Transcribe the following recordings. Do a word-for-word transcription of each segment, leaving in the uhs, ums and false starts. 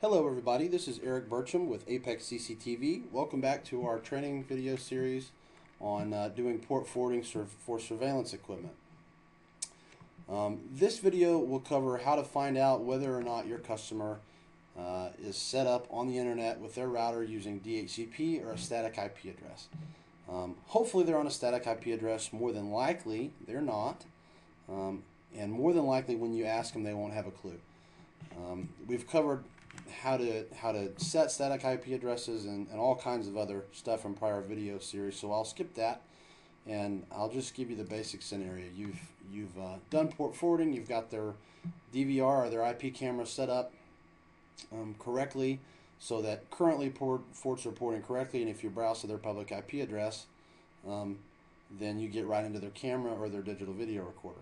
Hello everybody, this is Eric Burcham with Apex C C T V. Welcome back to our training video series on uh, doing port forwarding for surveillance equipment. Um, this video will cover how to find out whether or not your customer uh, is set up on the internet with their router using D H C P or a static I P address. Um, hopefully they're on a static I P address. More than likely they're not, um, and more than likely when you ask them they won't have a clue. Um, we've covered how to how to set static I P addresses and, and all kinds of other stuff in prior video series, so I'll skip that and I'll just give you the basic scenario. You've you've uh, done port forwarding, you've got their D V R or their I P camera set up um, correctly so that currently port, ports are porting correctly, and if you browse to their public I P address, um, then you get right into their camera or their digital video recorder.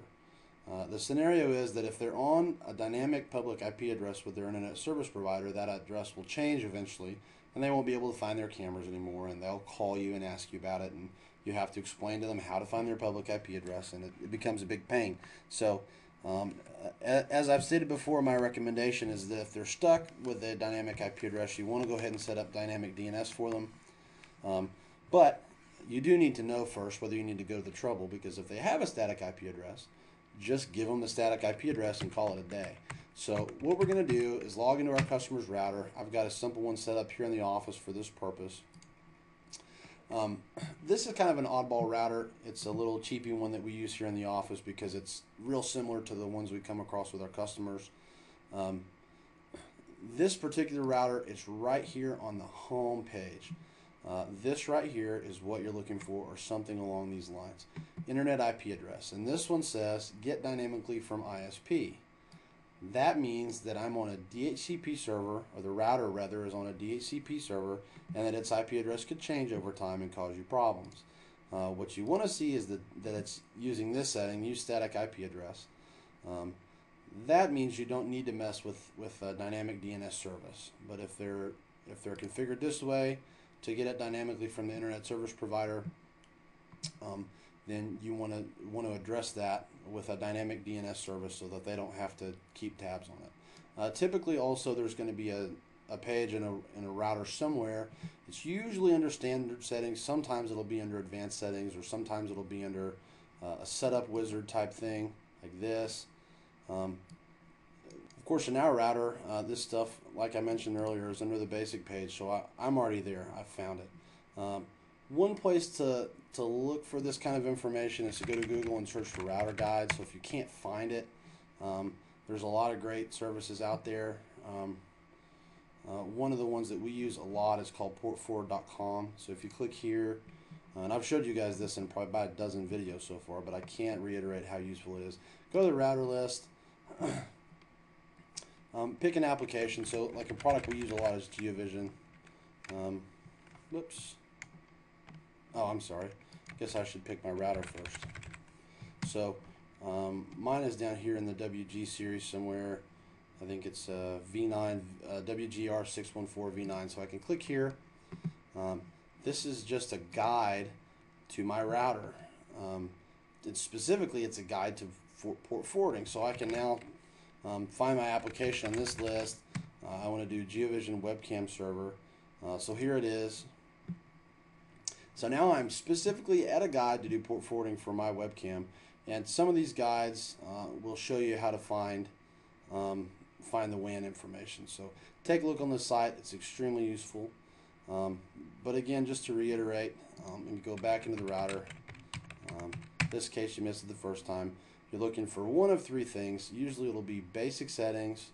Uh, the scenario is that if they're on a dynamic public I P address with their internet service provider, that address will change eventually and they won't be able to find their cameras anymore, and they'll call you and ask you about it, and you have to explain to them how to find their public I P address, and it, it becomes a big pain. So um, as I've stated before, my recommendation is that if they're stuck with a dynamic I P address, you want to go ahead and set up dynamic D N S for them. Um, but you do need to know first whether you need to go to the trouble, because if they have a static I P address, just give them the static I P address and call it a day. So what we're going to do is log into our customer's router. I've got a simple one set up here in the office for this purpose. Um, this is kind of an oddball router. It's a little cheapy one that we use here in the office because it's real similar to the ones we come across with our customers. Um, this particular router is right here on the home page. Uh, this right here is what you're looking for, or something along these lines. Internet I P address. And this one says, get dynamically from I S P. That means that I'm on a D H C P server, or the router rather is on a D H C P server, and that its I P address could change over time and cause you problems. Uh, what you want to see is that, that it's using this setting, use static I P address. Um, that means you don't need to mess with, with a dynamic D N S service. But if they're, if they're configured this way, to get it dynamically from the internet service provider, um, then you want to want to address that with a dynamic D N S service so that they don't have to keep tabs on it. Uh, typically, also there's going to be a, a page in a in a router somewhere. It's usually under standard settings. Sometimes it'll be under advanced settings, or sometimes it'll be under uh, a setup wizard type thing like this. Um, of course, in our router, uh, this stuff, like I mentioned earlier, is under the basic page, so I, I'm already there. I found it. Um, One place to, to look for this kind of information is to go to Google and search for router guide. So if you can't find it, um, there's a lot of great services out there. Um, uh, one of the ones that we use a lot is called port forward dot com. So if you click here, uh, and I've showed you guys this in probably about a dozen videos so far, but I can't reiterate how useful it is. Go to the router list, um, pick an application. So like a product we use a lot is GeoVision. Um, whoops. Oh, I'm sorry. Guess I should pick my router first. So um, mine is down here in the W G series somewhere. I think it's uh, V nine, uh, W G R six one four V nine. So I can click here. Um, this is just a guide to my router. Um, it's specifically, it's a guide to for port forwarding. So I can now um, find my application on this list. Uh, I want to do GeoVision webcam server. Uh, so here it is. So now I'm specifically at a guide to do port forwarding for my webcam, and some of these guides uh, will show you how to find um, find the W A N information. So take a look on the site; it's extremely useful. Um, but again, just to reiterate, um, and go back into the router. Um, in this case, you missed it the first time. You're looking for one of three things. Usually, it'll be basic settings,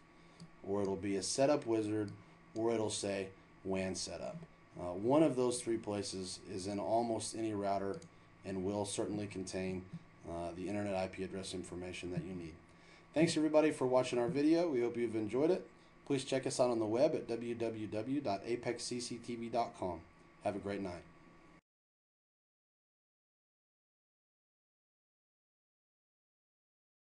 or it'll be a setup wizard, or it'll say W A N setup. Uh, one of those three places is in almost any router and will certainly contain uh, the internet I P address information that you need. Thanks everybody for watching our video. We hope you've enjoyed it. Please check us out on the web at w w w dot apex c c t v dot com. Have a great night.